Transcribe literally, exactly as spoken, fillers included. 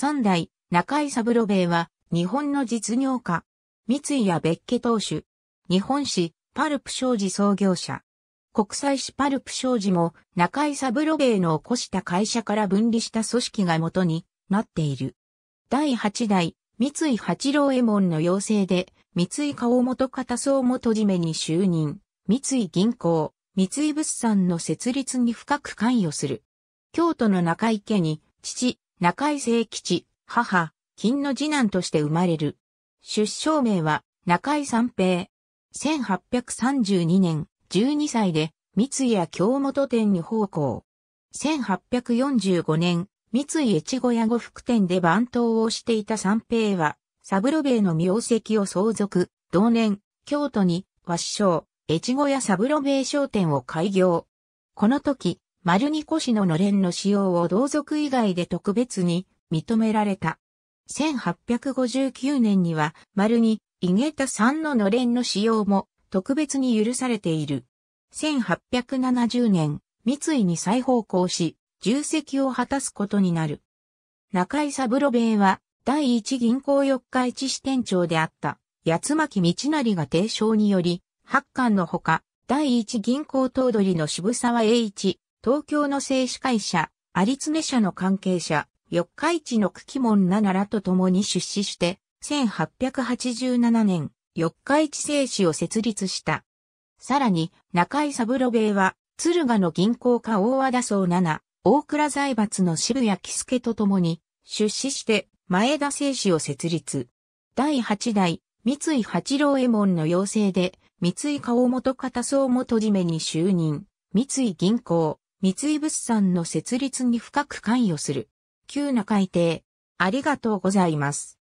三代、中井三郎兵衛は、日本の実業家。三井屋別家当主。日本紙、パルプ商事創業者。国際紙パルプ商事も、中井三郎兵衛の起こした会社から分離した組織が元になっている。だいはちだい、三井八郎右衛門の要請で、三井川本方総元締めに就任。三井銀行、三井物産の設立に深く関与する。京都の中井家に、父、中井正吉、母、金の次男として生まれる。出生名は、中井三平。せんはっぴゃくさんじゅうにねん、じゅうにさいで、三井屋京本店に奉公。せんはっぴゃくよんじゅうごねん、三井越後屋呉服店で番頭をしていた三平は、三郎兵衛の名跡を相続。同年、京都に、和紙商、越後屋三郎兵衛商店を開業。この時、丸に越ののれんの使用を同族以外で特別に認められた。せんはっぴゃくごじゅうきゅうねんには丸に井桁さんののれんの使用も特別に許されている。せんはっぴゃくななじゅうねん、三井に再奉公し、重責を果たすことになる。中井三郎兵衛は第一銀行四日市支店長であった八巻道成が提唱により、八巻のほか、第一銀行頭取の渋沢栄一、東京の製紙会社、有常社の関係者、四日市の九鬼門七らと共に出資して、せんはっぴゃくはちじゅうななねん、四日市製紙を設立した。さらに、中井三郎兵衛は、敦賀の銀行家大和田荘七、大倉財閥の渋谷喜助と共に、出資して、前田製紙を設立。だいはちだい、三井八郎右衛門の要請で、三井川本方総元締めに就任。三井銀行。三井物産の設立に深く関与する。旧中井邸。ありがとうございます。